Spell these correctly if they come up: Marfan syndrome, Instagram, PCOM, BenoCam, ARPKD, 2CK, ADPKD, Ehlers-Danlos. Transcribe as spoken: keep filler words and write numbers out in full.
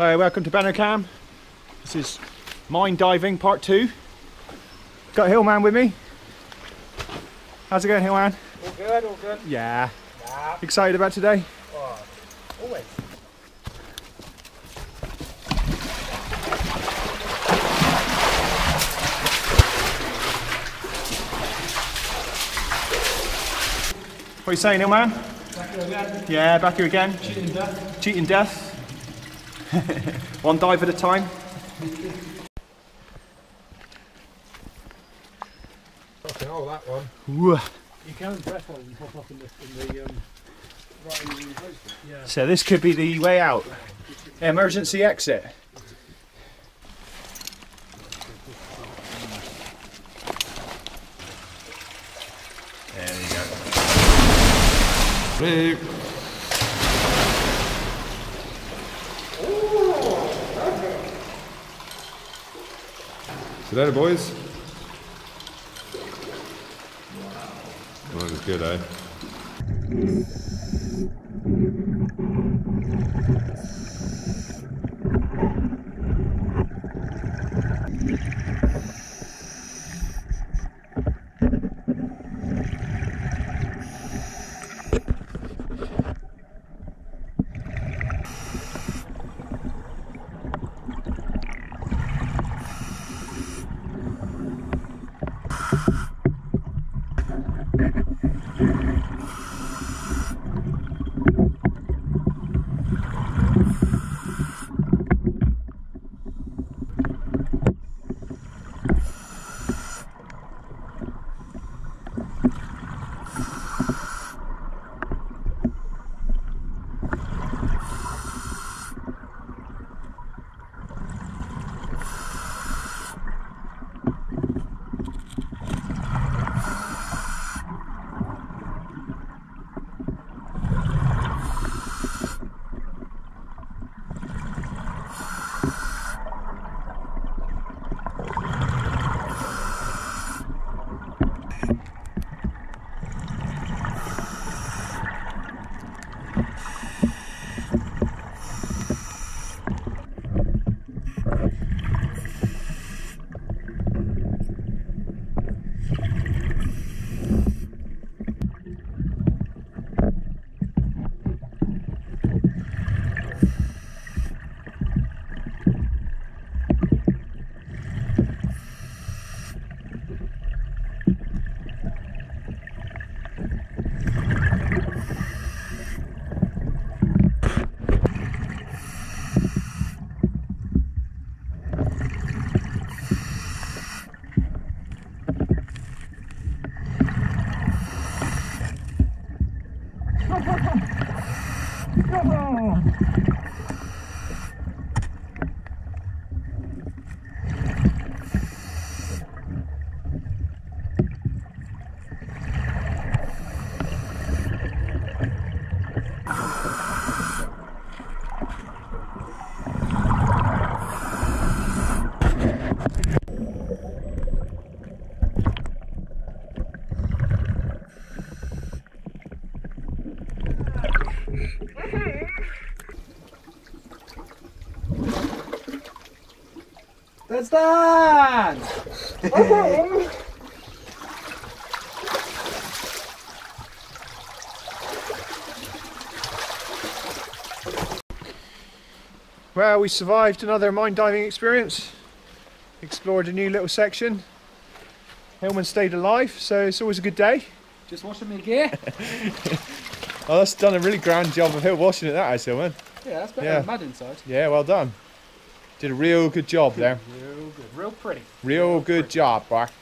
Hello, welcome to BenoCam. This is mine diving part two. Got Hillman with me. How's it going, Hillman? All good, all good. Yeah. Nah. Excited about today? Oh, always. What are you saying, Hillman? Back here again. Yeah, back here again. Cheating death. Cheating death. One dive at a time. Fucking hell, that one. Woo. You can breath on it and pop up in the, in the um, right in the coast. Yeah. So this could be the way out. Emergency exit. There we go. Beep. See you later, boys. Wow. That was good, eh? Let's dance! Okay. Well, we survived another mine diving experience. Explored a new little section. Hillman stayed alive, so it's always a good day. Just washing my gear. Oh, that's done a really grand job of hill washing at that, actually, man. Yeah, that's better yeah. than mud inside. Yeah, well done. Did a real good job there. Real good. Real pretty. Real, real good pretty. job, Bark.